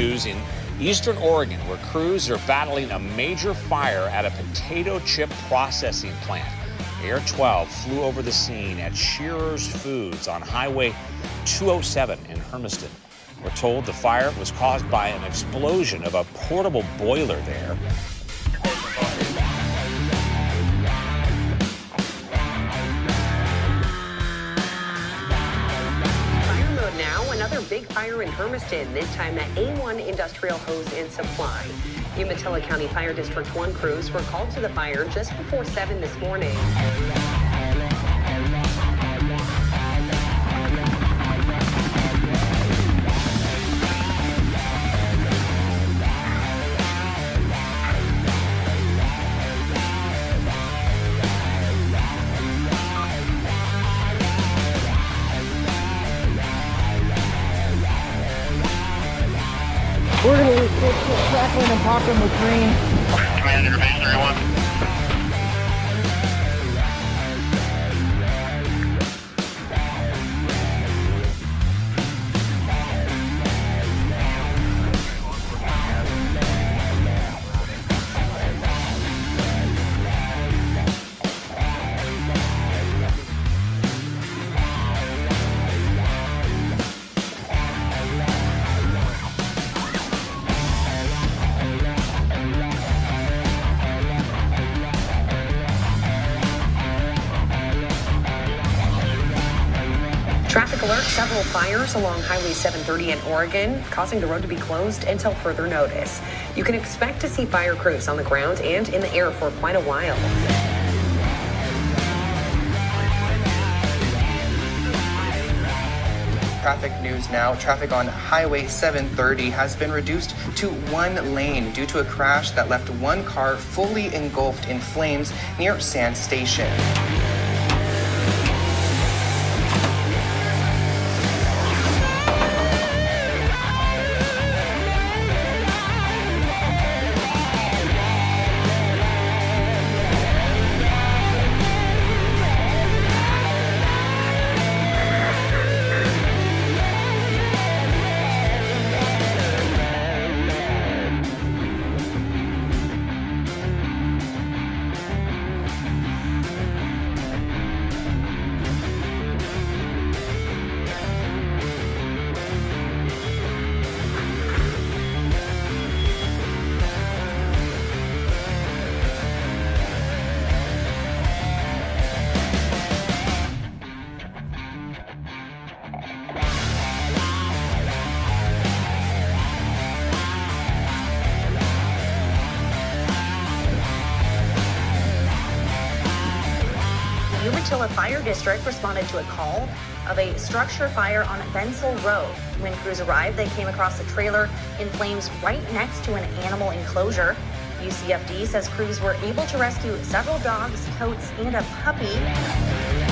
news in eastern Oregon, where crews are battling a major fire at a potato chip processing plant. Air 12 flew over the scene at Shearer's Foods on Highway 207 in Hermiston. We're told the fire was caused by an explosion of a portable boiler there. Another big fire in Hermiston, this time at A1 Industrial Hose and Supply. Umatilla County Fire District 1 crews were called to the fire just before 7 this morning. We're going to report crackling and popping with green. Command interface 3-1. Traffic alert, several fires along Highway 730 in Oregon, causing the road to be closed until further notice. You can expect to see fire crews on the ground and in the air for quite a while. Traffic news now. Traffic on Highway 730 has been reduced to one lane due to a crash that left one car fully engulfed in flames near Sand Station. Umatilla Fire District responded to a call of a structure fire on Bensel Road. When crews arrived, they came across a trailer in flames right next to an animal enclosure. UCFD says crews were able to rescue several dogs, coats, and a puppy.